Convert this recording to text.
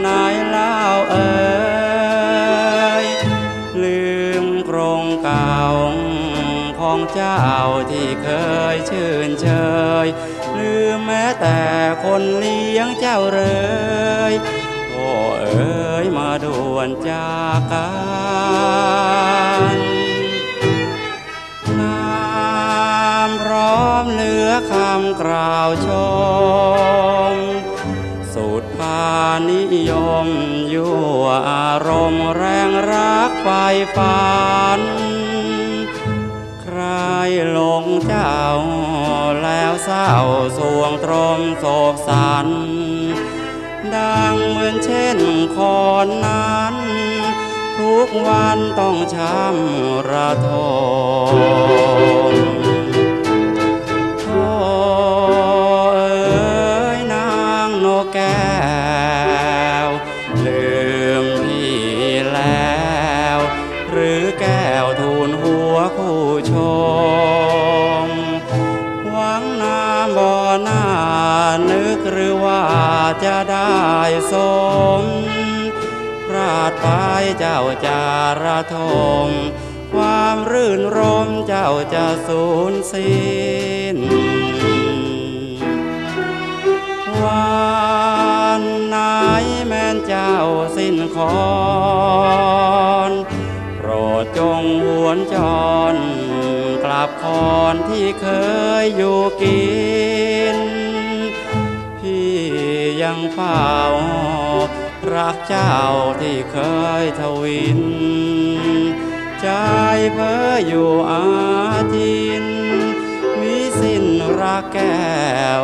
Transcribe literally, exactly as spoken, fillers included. ไหนเล่าเอ่ยลืมกรงเก่าของเจ้าที่เคยชื่นเชยลืมแม้แต่คนเลี้ยงเจ้าเลยโอ้เอ๋ยมาด่วนจากกันน้ำร้อมเหลือคำกล่าวชมสูตรพานิยมยั่วอารมณ์แรงรักไฟฝันใครหลงเจ้าแล้วเศร้าสวงตรมโศกสันดังเหมือนเช่นคนนั้นทุกวันต้องช้ำระทมโอ้เอ๋ยนางนกแก้วลืมพี่แล้วหรือแก้วทูลหัวคู่ชมหวังน้ำบ่อหน้านึกหรือว่าจะได้สมพลาดไปเจ้าจะระทมความรื่นรมเจ้าจะสูญสิ้นวันไหนแม้นเจ้าสิ้นคอนโปรดจงหวนจรกลับคอนที่เคยอยู่กินพี่ยังเฝ้ารักเจ้าที่เคยทวินใจเพ้ออยู่อาจินมิสิ้นรักแก้ว